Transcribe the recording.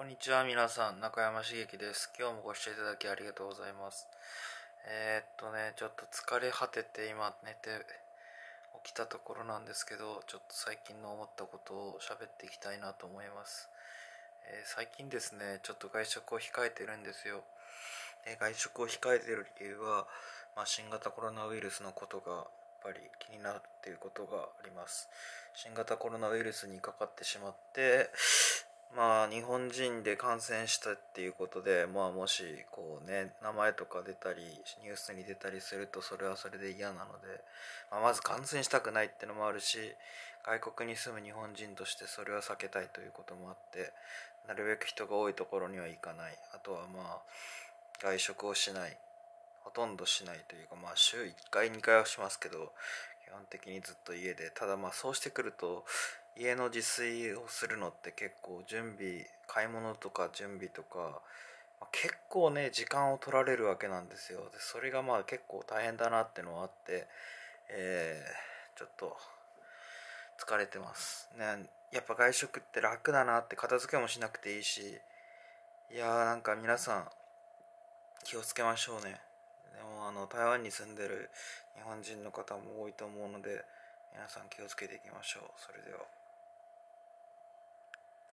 こんにちは、皆さん。中山茂樹です。今日もご視聴いただきありがとうございます。ちょっと疲れ果てて今寝て起きたところなんですけど、ちょっと最近の思ったことを喋っていきたいなと思います。最近ですね、ちょっと外食を控えてるんですよ。外食を控えてる理由は、新型コロナウイルスのことがやっぱり気になるっていうことがあります。新型コロナウイルスにかかってしまって、日本人で感染したっていうことで、もしこうね、名前とか出たりニュースに出たりするとそれはそれで嫌なので、まず感染したくないってのもあるし、外国に住む日本人としてそれは避けたいということもあって、なるべく人が多いところには行かない、あとは外食をしない、ほとんどしないというか、週1回2回はしますけど、基本的にずっと家で、ただそうしてくると家の自炊をするのって結構準備、買い物とか準備とか、結構ね時間を取られるわけなんですよ。でそれが結構大変だなってのはあって、ちょっと疲れてますね。やっぱ外食って楽だなって、片付けもしなくていいし、いやー、なんか皆さん気をつけましょうね。でも台湾に住んでる日本人の方も多いと思うので、皆さん気をつけていきましょう。それでは。